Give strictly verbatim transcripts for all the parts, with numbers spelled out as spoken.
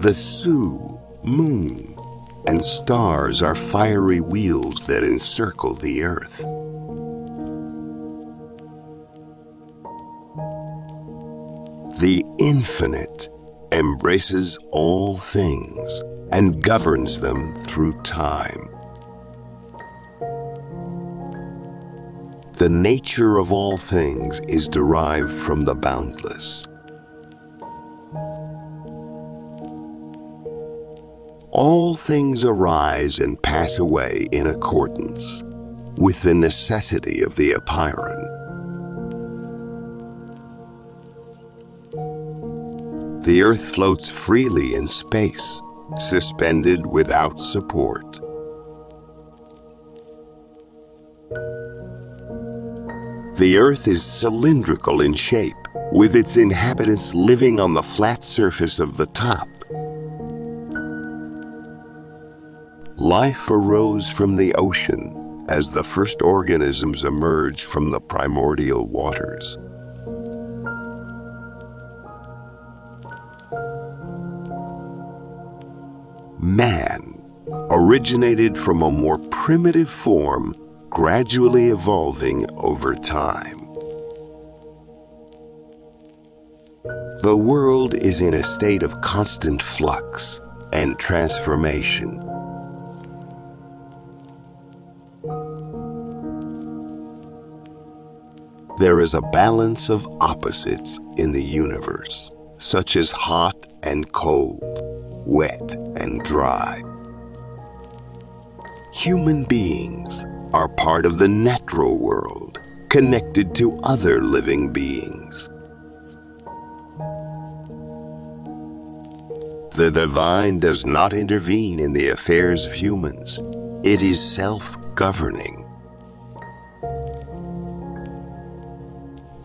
The Sioux, moon, and stars are fiery wheels that encircle the earth. The infinite embraces all things and governs them through time. The nature of all things is derived from the boundless. All things arise and pass away in accordance with the necessity of the apeiron. The earth floats freely in space, suspended without support. The earth is cylindrical in shape, with its inhabitants living on the flat surface of the top. Life arose from the ocean as the first organisms emerged from the primordial waters. Man originated from a more primitive form, gradually evolving over time. The world is in a state of constant flux and transformation. There is a balance of opposites in the universe, such as hot and cold, wet and dry. Human beings are part of the natural world, connected to other living beings. The divine does not intervene in the affairs of humans. It is self-governing.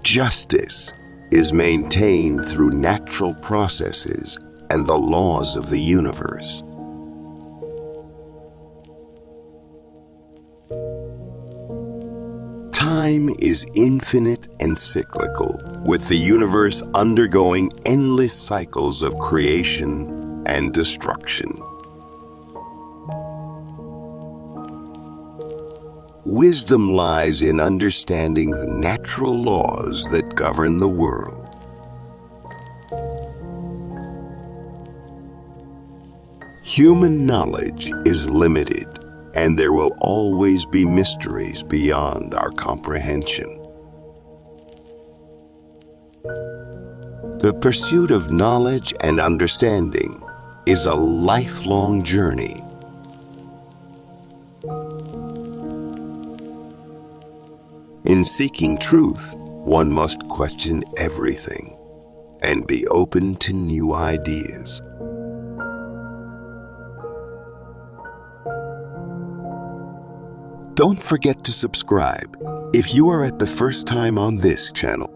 Justice is maintained through natural processes and the laws of the universe. Time is infinite and cyclical, with the universe undergoing endless cycles of creation and destruction. Wisdom lies in understanding the natural laws that govern the world. Human knowledge is limited, and there will always be mysteries beyond our comprehension. The pursuit of knowledge and understanding is a lifelong journey. In seeking truth, one must question everything and be open to new ideas. Don't forget to subscribe if you are at the first time on this channel.